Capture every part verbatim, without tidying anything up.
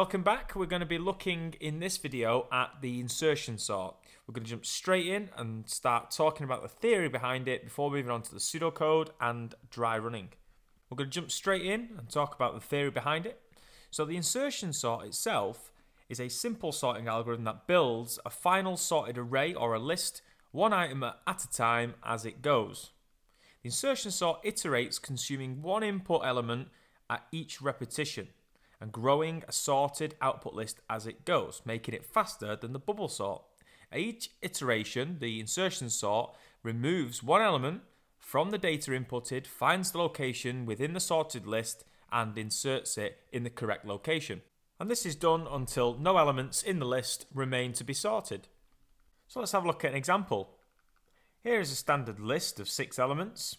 Welcome back. We're going to be looking in this video at the insertion sort. We're going to jump straight in and start talking about the theory behind it before moving on to the pseudocode and dry running. We're going to jump straight in and talk about the theory behind it. So the insertion sort itself is a simple sorting algorithm that builds a final sorted array or a list, one item at a time as it goes. The insertion sort iterates, consuming one input element at each repetition and growing a sorted output list as it goes, making it faster than the bubble sort. At each iteration, the insertion sort removes one element from the data inputted, finds the location within the sorted list, and inserts it in the correct location. And this is done until no elements in the list remain to be sorted. So let's have a look at an example. Here is a standard list of six elements.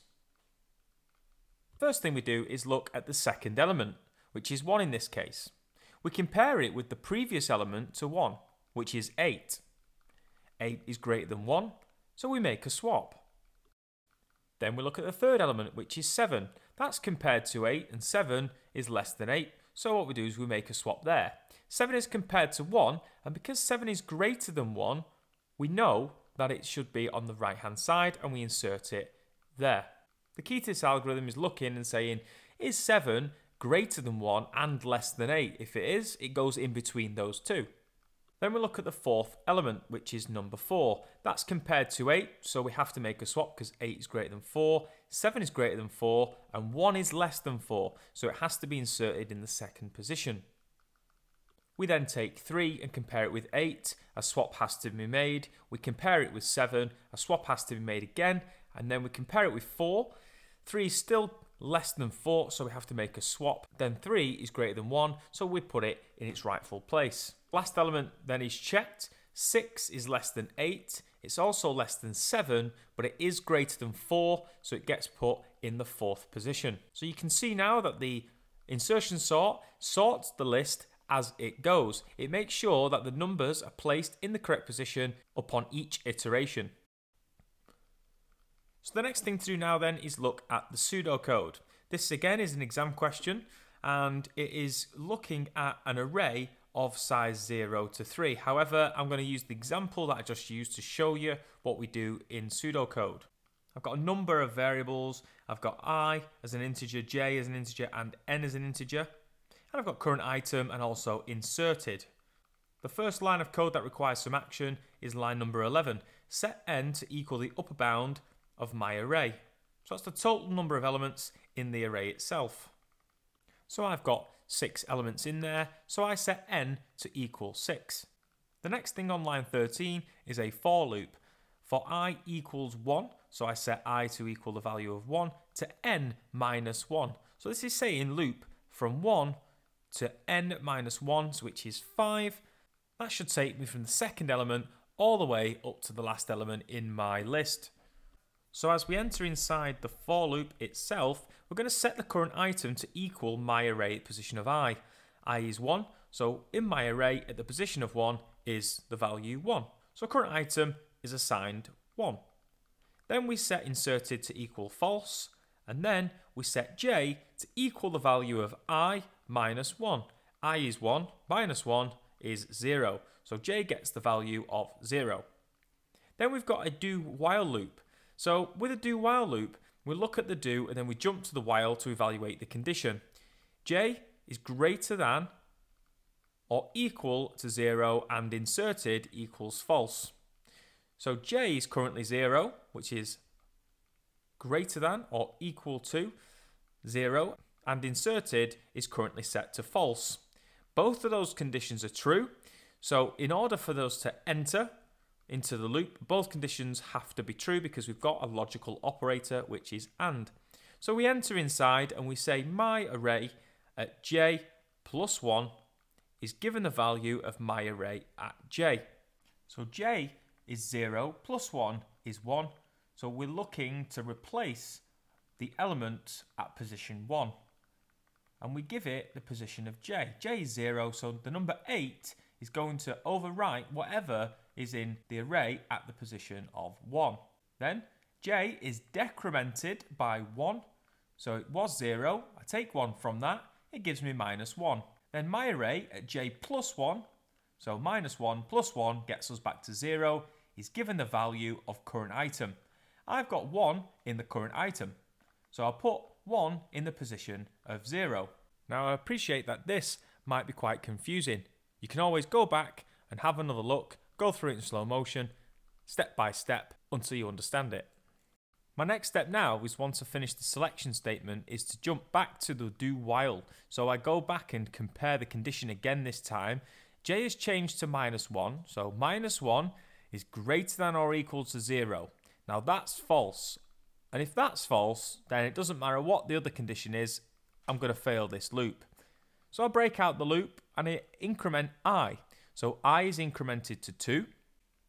First thing we do is look at the second element, which is one in this case. We compare it with the previous element to one, which is eight. eight is greater than one, so we make a swap. Then we look at the third element, which is seven. That's compared to eight, and seven is less than eight, so what we do is we make a swap there. seven is compared to one, and because seven is greater than one, we know that it should be on the right-hand side, and we insert it there. The key to this algorithm is looking and saying, is seven greater than one and less than eight? If it is, it goes in between those two. Then we look at the fourth element, which is number four. That's compared to eight, so we have to make a swap because eight is greater than four, seven is greater than four, and one is less than four, so it has to be inserted in the second position. We then take three and compare it with eight, a swap has to be made. We compare it with seven, a swap has to be made again, and then we compare it with four. three is still less than four, so we have to make a swap. Then three is greater than one, so we put it in its rightful place. Last element then is checked. six is less than eight. It's also less than seven, but it is greater than four, so it gets put in the fourth position. So you can see now that the insertion sort sorts the list as it goes. It makes sure that the numbers are placed in the correct position upon each iteration. So the next thing to do now then is look at the pseudocode. This again is an exam question, and it is looking at an array of size zero to three. However, I'm going to use the example that I just used to show you what we do in pseudocode. I've got a number of variables. I've got I as an integer, J as an integer, and N as an integer. And I've got current item and also inserted. The first line of code that requires some action is line number eleven. Set N to equal the upper bound of my array. So that's the total number of elements in the array itself. So I've got six elements in there, so I set N to equal six. The next thing on line thirteen is a for loop. For I equals one, so I set I to equal the value of one to N minus one. So this is saying loop from one to N minus one, which is five. That should take me from the second element all the way up to the last element in my list. So as we enter inside the for loop itself, we're going to set the current item to equal my array at position of I. I is one, so in my array at the position of one is the value one. So current item is assigned one. Then we set inserted to equal false, and then we set J to equal the value of I minus one. I is one, minus one is zero, so J gets the value of zero. Then we've got a do while loop. So with a do while loop, we look at the do and then we jump to the while to evaluate the condition. J is greater than or equal to zero and inserted equals false. So J is currently zero, which is greater than or equal to zero, and inserted is currently set to false. Both of those conditions are true. So in order for those to enter into the loop, both conditions have to be true because we've got a logical operator, which is AND. So we enter inside and we say my array at J plus one is given the value of my array at J. So J is zero plus one is one. So we're looking to replace the element at position one. And we give it the position of J. J is zero, so the number eight is going to overwrite whatever is in the array at the position of one. Then J is decremented by one, so it was zero. I take one from that, it gives me minus one. Then my array at j plus one, so minus one plus one gets us back to zero, is given the value of current item. I've got one in the current item, so I'll put one in the position of zero. Now I appreciate that this might be quite confusing. You can always go back and have another look, go through it in slow motion, step by step, until you understand it. My next step now is, once I finish the selection statement, is to jump back to the do while. So I go back and compare the condition again this time. J has changed to minus one, so minus one is greater than or equal to zero. Now that's false. And if that's false, then it doesn't matter what the other condition is, I'm going to fail this loop. So I break out the loop and I increment I. So I is incremented to two,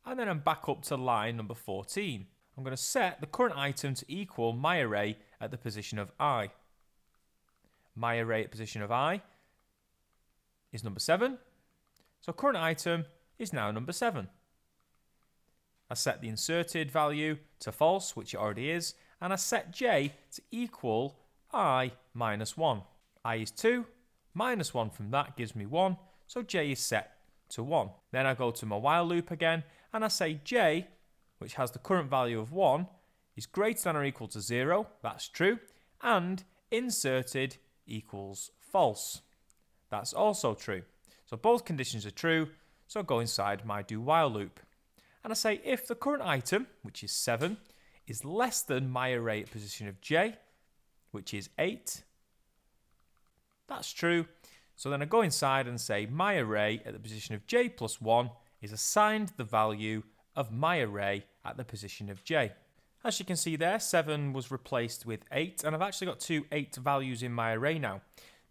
and then I'm back up to line number fourteen. I'm going to set the current item to equal my array at the position of I. My array at position of I is number seven. So current item is now number seven. I set the inserted value to false, which it already is, and I set j to equal I minus one. I is two, minus one from that gives me one, so j is set to one. Then I go to my while loop again, and I say j, which has the current value of one, is greater than or equal to zero, that's true, and inserted equals false. That's also true. So both conditions are true, so I go inside my do while loop. And I say if the current item, which is seven, is less than my array at position of j, which is eight, that's true. So then I go inside and say my array at the position of j plus one is assigned the value of my array at the position of j. As you can see there, seven was replaced with eight, and I've actually got two eight values in my array now.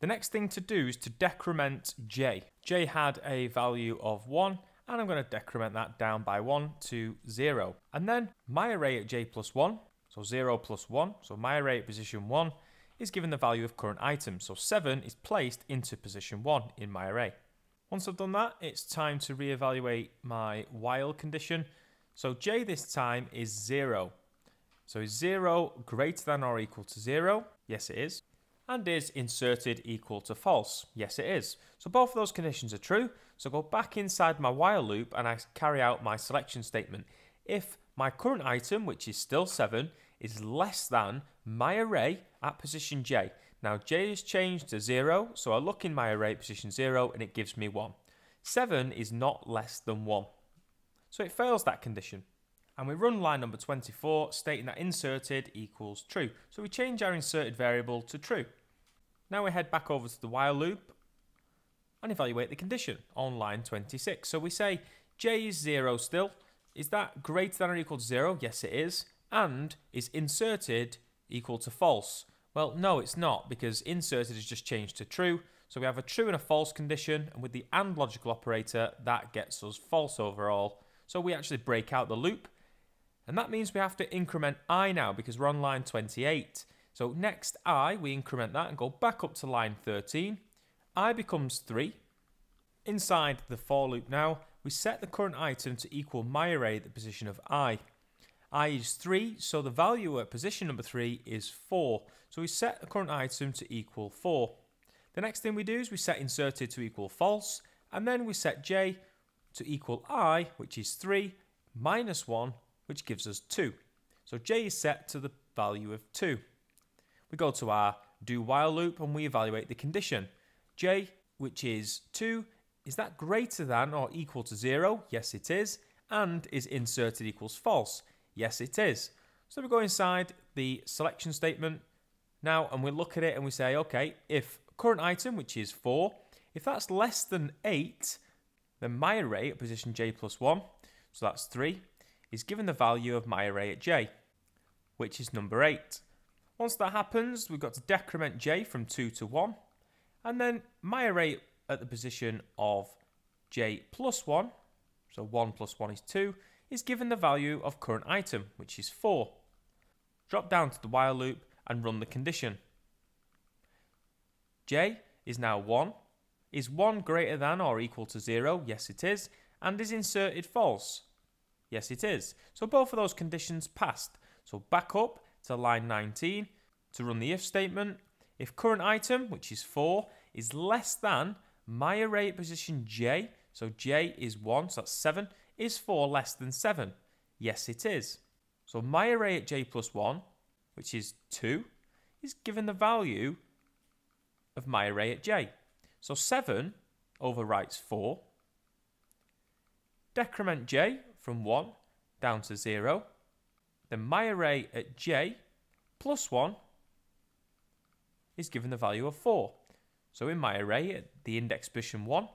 The next thing to do is to decrement j. J had a value of one, and I'm going to decrement that down by one to zero. And then my array at j plus one, so zero plus one, so my array at position one, is given the value of current item. So seven is placed into position one in my array. Once I've done that, it's time to reevaluate my while condition. So j this time is zero. So is zero greater than or equal to zero? Yes, it is. And is inserted equal to false? Yes, it is. So both of those conditions are true. So go back inside my while loop and I carry out my selection statement. If my current item, which is still seven, is less than my array at position j. Now j is changed to zero, so I look in my array at position zero and it gives me one. seven is not less than one. So it fails that condition. And we run line number twenty-four, stating that inserted equals true. So we change our inserted variable to true. Now we head back over to the while loop and evaluate the condition on line twenty-six. So we say j is zero still. Is that greater than or equal to zero? Yes, it is. And is inserted equal to false? Well, no, it's not, because inserted is just changed to true. So we have a true and a false condition, and with the and logical operator, that gets us false overall. So we actually break out the loop. And that means we have to increment I now, because we're on line twenty-eight. So next I, we increment that and go back up to line thirteen. I becomes three. Inside the for loop now, we set the current item to equal my array at the position of I. I is three, so the value at position number three is four. So we set the current item to equal four. The next thing we do is we set inserted to equal false, and then we set j to equal I, which is three, minus one, which gives us two. So j is set to the value of two. We go to our do while loop and we evaluate the condition. J, which is two, is that greater than or equal to zero? Yes, it is. And is inserted equals false? Yes, it is. So we go inside the selection statement now and we look at it and we say, okay, if current item, which is four, if that's less than eight, then my array at position j plus one, so that's three, is given the value of my array at j, which is number eight. Once that happens, we've got to decrement j from two to one, and then my array at the position of j plus one, so one plus one is two, is given the value of current item, which is four. Drop down to the while loop and run the condition. J is now one. Is one greater than or equal to zero? Yes, it is. And is inserted false? Yes, it is. So both of those conditions passed. So back up to line nineteen to run the if statement. If current item, which is four, is less than my array at position j, so j is one, so that's seven, is four less than seven? Yes, it is. So my array at j plus one, which is two, is given the value of my array at j. So seven overwrites four. Decrement j from one down to zero. Then my array at j plus one is given the value of four. So in my array at the index position one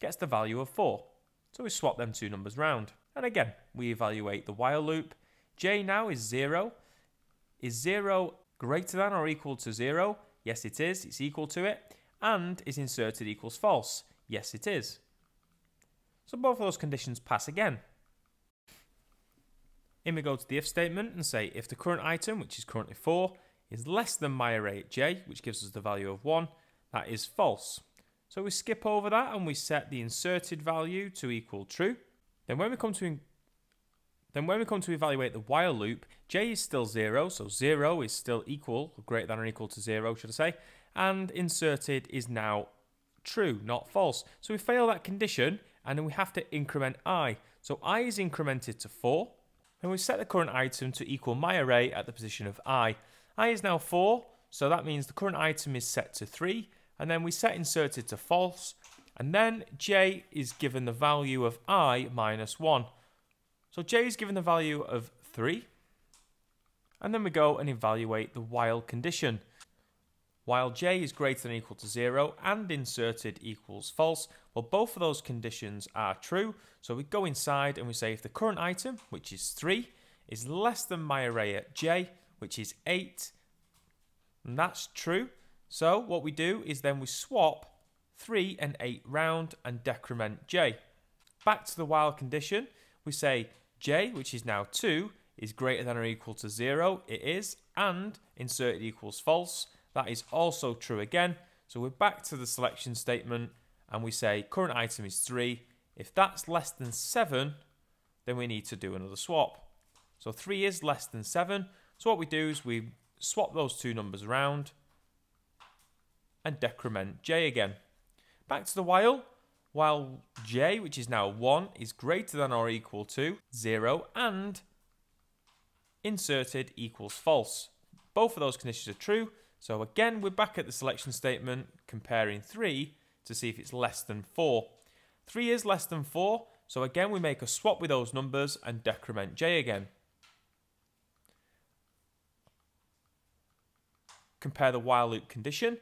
gets the value of four. So we swap them two numbers round. And again, we evaluate the while loop. J now is zero. Is zero greater than or equal to zero? Yes, it is. It's equal to it. And is inserted equals false? Yes, it is. So both of those conditions pass again. Then we go to the if statement and say if the current item, which is currently four, is less than my array at j, which gives us the value of one, that is false. So we skip over that and we set the inserted value to equal true. Then when we come to then when we come to evaluate the while loop, j is still zero, so zero is still equal, or greater than or equal to zero, should I say, and inserted is now true, not false. So we fail that condition and then we have to increment I. So I is incremented to four, and we set the current item to equal my array at the position of I. I is now four, so that means the current item is set to three, and then we set inserted to false, and then j is given the value of I minus one. So j is given the value of three, and then we go and evaluate the while condition. While j is greater than or equal to zero and inserted equals false, well, both of those conditions are true, so we go inside and we say if the current item, which is three, is less than my array at j, which is eight, and that's true. So what we do is then we swap three and eight round and decrement j. Back to the while condition, we say j, which is now two, is greater than or equal to zero, it is, and inserted equals false, that is also true again. So we're back to the selection statement and we say current item is three. If that's less than seven, then we need to do another swap. So three is less than seven. So what we do is we swap those two numbers around and decrement j again. Back to the while. While j, which is now one, is greater than or equal to zero and inserted equals false. Both of those conditions are true. So again, we're back at the selection statement comparing three to see if it's less than four. three is less than four, so again we make a swap with those numbers and decrement j again. Compare the while loop condition.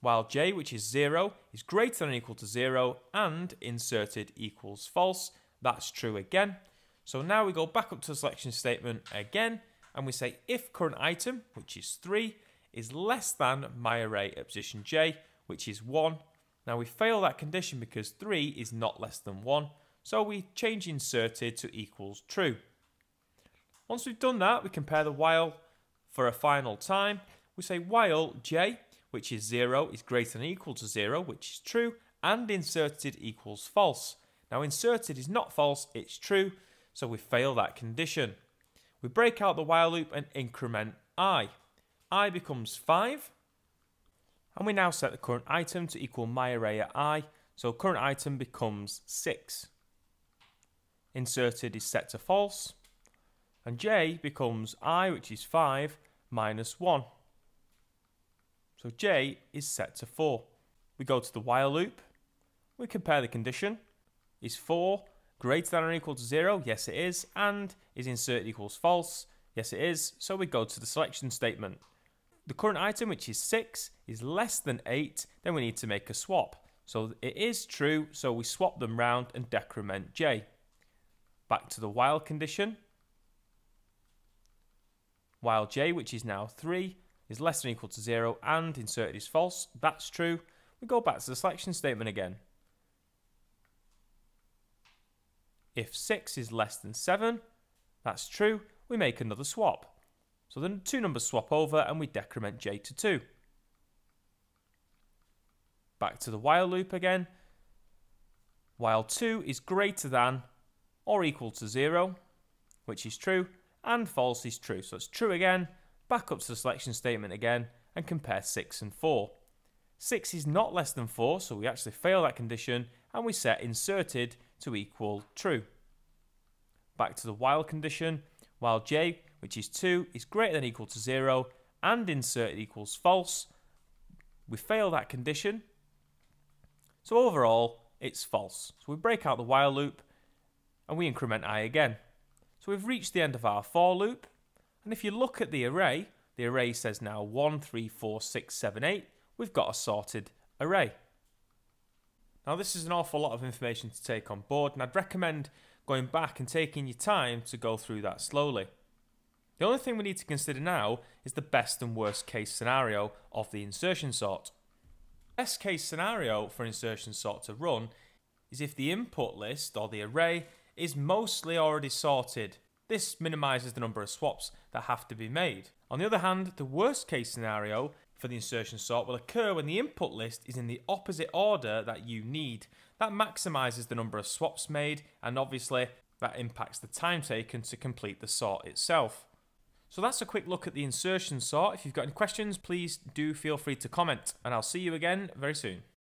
While j, which is zero, is greater than or equal to zero and inserted equals false, that's true again. So now we go back up to the selection statement again, and we say if current item, which is three, is less than my array at position j, which is one. Now we fail that condition because three is not less than one, so we change inserted to equals true. Once we've done that, we compare the while for a final time. We say while j, which is zero, is greater than or equal to zero, which is true, and inserted equals false. Now inserted is not false, it's true, so we fail that condition. We break out the while loop and increment I. I becomes five, and we now set the current item to equal my array at I, so current item becomes six. Inserted is set to false, and j becomes I, which is five, minus one. So j is set to four. We go to the while loop, we compare the condition. Is four greater than or equal to zero? Yes, it is. And is inserted equals false? Yes, it is. So we go to the selection statement. The current item, which is six, is less than eight. Then we need to make a swap. So it is true, so we swap them round and decrement j. Back to the while condition. While j, which is now three, is less than or equal to zero and inserted is false, that's true. We go back to the selection statement again. If six is less than seven, that's true, we make another swap. So then two numbers swap over and we decrement j to two. Back to the while loop again. While two is greater than or equal to zero, which is true, and false is true. So it's true again, back up to the selection statement again and compare six and four. six is not less than four, so we actually fail that condition, and we set inserted to equal true. Back to the while condition, while j, which is two, is greater than or equal to zero, and inserted equals false, we fail that condition. So overall, it's false. So we break out the while loop, and we increment I again. So we've reached the end of our for loop, and if you look at the array, the array says now one, three, four, six, seven, eight, we've got a sorted array. Now this is an awful lot of information to take on board, and I'd recommend going back and taking your time to go through that slowly. The only thing we need to consider now is the best and worst case scenario of the insertion sort. Best case scenario for insertion sort to run is if the input list or the array is mostly already sorted. This minimises the number of swaps that have to be made. On the other hand, the worst case scenario for the insertion sort will occur when the input list is in the opposite order that you need. That maximises the number of swaps made, and obviously that impacts the time taken to complete the sort itself. So that's a quick look at the insertion sort. If you've got any questions, please do feel free to comment, and I'll see you again very soon.